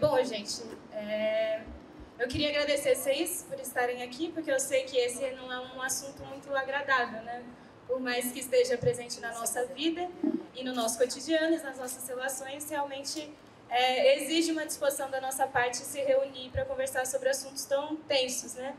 Bom, gente, eu queria agradecer vocês por estarem aqui, porque eu sei que esse não é um assunto muito agradável, né? Por mais que esteja presente na nossa vida e no nosso cotidiano, e nas nossas relações, realmente exige uma disposição da nossa parte se reunir para conversar sobre assuntos tão tensos, né?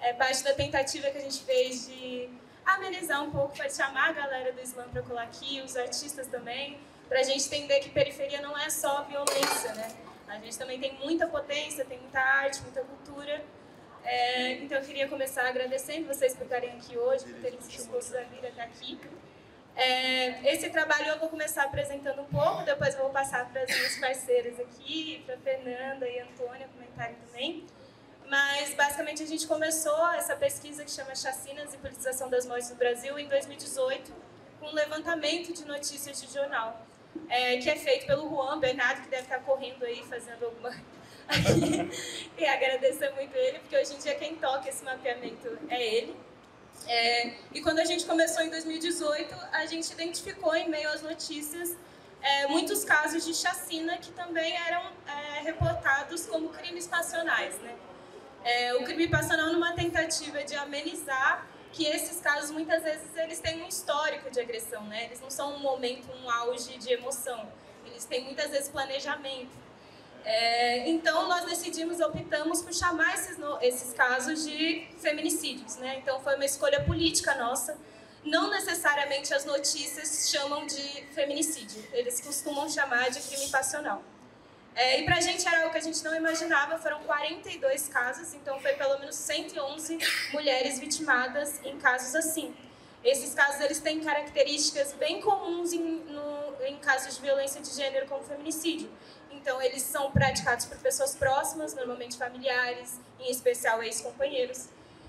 É parte da tentativa que a gente fez de amenizar um pouco, para chamar a galera do Islã para colar aqui, os artistas também, para a gente entender que periferia não é só violência, né? A gente também tem muita potência, tem muita arte, muita cultura. Então eu queria começar agradecendo vocês por estarem aqui hoje, por terem se disposto a vir até aqui. Esse trabalho eu vou começar apresentando um pouco, depois eu vou passar para as minhas parceiras aqui, para a Fernanda e a Antônia comentarem também. Mas basicamente a gente começou essa pesquisa que chama Chacinas e Politização das Mortes no Brasil em 2018, com um levantamento de notícias de jornal, que é feito pelo Juan Bernardo, que deve estar correndo aí, fazendo alguma... E agradeço muito ele, porque hoje em dia quem toca esse mapeamento é ele. E quando a gente começou em 2018, a gente identificou em meio às notícias muitos casos de chacina que também eram reportados como crimes passionais, né? O crime passional numa tentativa de amenizar que esses casos, muitas vezes, eles têm um histórico de agressão, né? Eles não são um momento, um auge de emoção. Eles têm, muitas vezes, planejamento. Então, nós decidimos, optamos por chamar esses casos de feminicídios, né? Então, foi uma escolha política nossa. Não necessariamente as notícias chamam de feminicídio. Eles costumam chamar de crime passional. E para a gente era algo que a gente não imaginava, foram 42 casos, então foi pelo menos 111 mulheres vitimadas em casos assim. Esses casos eles têm características bem comuns em casos de violência de gênero como feminicídio. Então eles são praticados por pessoas próximas, normalmente familiares, em especial ex-companheiros.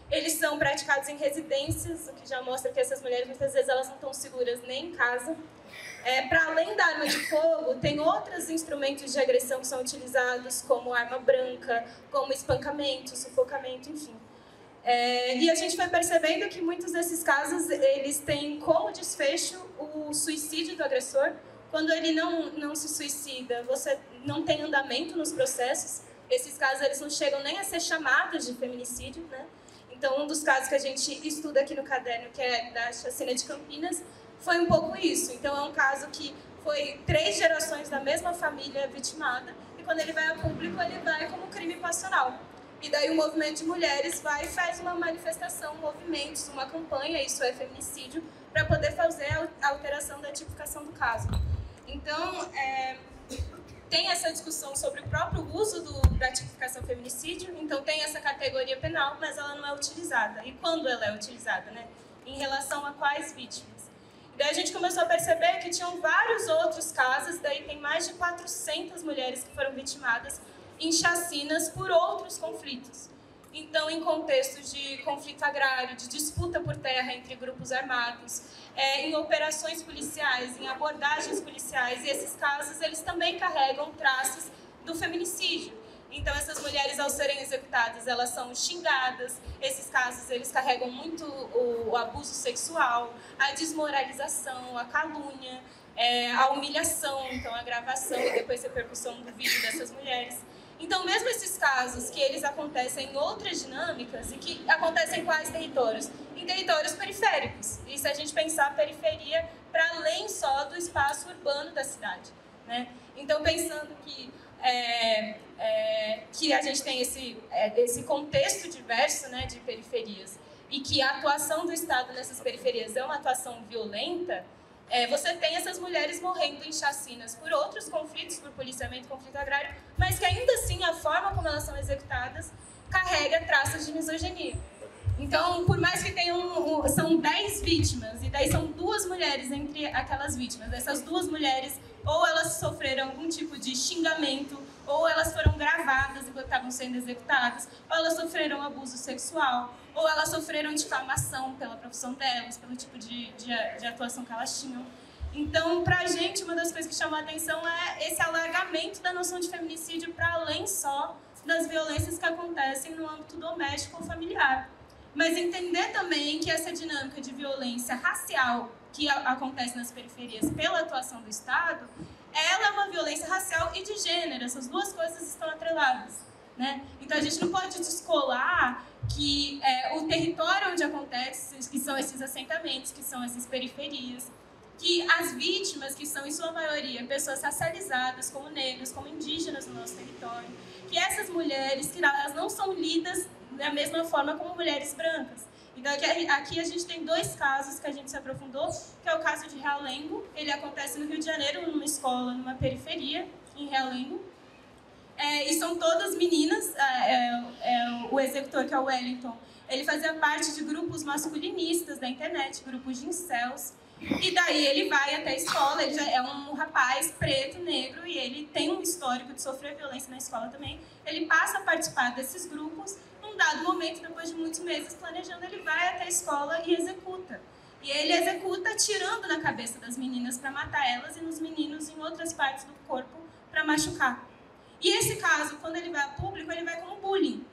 Eles são praticados em residências, o que já mostra que essas mulheres, muitas vezes, elas não estão seguras nem em casa. Para além da arma de fogo, tem outros instrumentos de agressão que são utilizados, como arma branca, como espancamento, sufocamento, enfim. E a gente foi percebendo que muitos desses casos, eles têm como desfecho o suicídio do agressor. Quando ele não se suicida, você não tem andamento nos processos. Esses casos, eles não chegam nem a ser chamados de feminicídio, né? Então, um dos casos que a gente estuda aqui no caderno, que é da chacina de Campinas, foi um pouco isso. Então, é um caso que foi 3 gerações da mesma família vitimada, e quando ele vai a público, ele vai como crime passional. E daí o movimento de mulheres vai e faz uma manifestação, movimentos, uma campanha, isso é feminicídio, para poder fazer a alteração da tipificação do caso. Então, tem essa discussão sobre o próprio uso da tipificação feminicídio, então tem essa categoria penal, mas ela não é utilizada. E quando ela é utilizada, né? Em relação a quais vítimas? E daí a gente começou a perceber que tinham vários outros casos, daí tem mais de 400 mulheres que foram vitimadas em chacinas por outros conflitos. Então, em contextos de conflito agrário, de disputa por terra entre grupos armados, em operações policiais, em abordagens policiais, e esses casos, eles também carregam traços do feminicídio. Então, essas mulheres, ao serem executadas, elas são xingadas, esses casos, eles carregam muito o abuso sexual, a desmoralização, a calúnia, a humilhação, então a gravação e depois a repercussão do vídeo dessas mulheres. Então, mesmo esses casos que eles acontecem em outras dinâmicas e que acontecem em quais territórios? Em territórios periféricos. E se a gente pensar a periferia para além só do espaço urbano da cidade, né? Então, pensando que a gente tem esse contexto diverso, né, de periferias e que a atuação do Estado nessas periferias é uma atuação violenta, você tem essas mulheres morrendo em chacinas por outros conflitos, por policiamento, conflito agrário, mas que ainda assim a forma como elas são executadas carrega traços de misoginia. Então, por mais que tenham, são 10 vítimas, e daí são 2 mulheres entre aquelas vítimas. Essas 2 mulheres, ou elas sofreram algum tipo de xingamento, ou elas foram gravadas enquanto estavam sendo executadas, ou elas sofreram abuso sexual, ou elas sofreram difamação pela profissão delas, pelo tipo de atuação que elas tinham. Então, pra gente, uma das coisas que chamou a atenção é esse alargamento da noção de feminicídio para além só das violências que acontecem no âmbito doméstico ou familiar. Mas entender também que essa dinâmica de violência racial que acontece nas periferias pela atuação do Estado, ela é uma violência racial e de gênero, essas duas coisas estão atreladas, né? Então a gente não pode descolar que o território onde acontece, que são esses assentamentos, que são essas periferias, que as vítimas, que são em sua maioria pessoas racializadas, como negros, como indígenas no nosso território, que essas mulheres, que elas não são lidas da mesma forma como mulheres brancas. Então aqui a gente tem dois casos que a gente se aprofundou, que é o caso de Realengo, ele acontece no Rio de Janeiro, numa escola, numa periferia, em Realengo, e são todas meninas, o executor, que é o Wellington, ele fazia parte de grupos masculinistas da internet, grupos de incels, e daí ele vai até a escola, ele já é um rapaz preto, negro, e ele tem um histórico de sofrer violência na escola também, ele passa a participar desses grupos, num dado momento, depois de muitos meses planejando, ele vai até a escola e executa. E ele executa atirando na cabeça das meninas para matar elas e nos meninos em outras partes do corpo para machucar. E esse caso, quando ele vai a público, ele vai como bullying.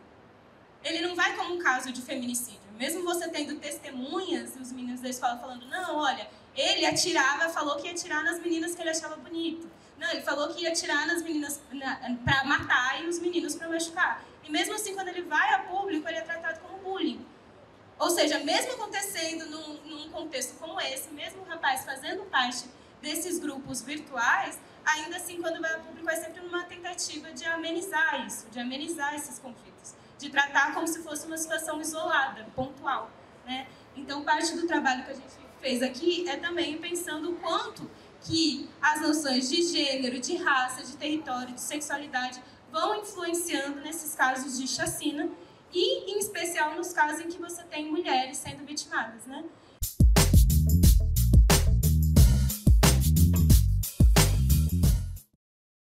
Ele não vai como um caso de feminicídio. Mesmo você tendo testemunhas, os meninos da escola falando, não, olha, ele atirava, falou que ia atirar nas meninas que ele achava bonito. Não, ele falou que ia atirar nas meninas para matar e os meninos para machucar. E mesmo assim, quando ele vai a público, ele é tratado como bullying. Ou seja, mesmo acontecendo num contexto como esse, mesmo o rapaz fazendo parte desses grupos virtuais, ainda assim, quando vai a público, é sempre uma tentativa de amenizar isso, de amenizar esses conflitos, de tratar como se fosse uma situação isolada, pontual, né? Então, parte do trabalho que a gente fez aqui é também pensando o quanto que as noções de gênero, de raça, de território, de sexualidade vão influenciando nesses casos de chacina e, em especial, nos casos em que você tem mulheres sendo vitimadas, né?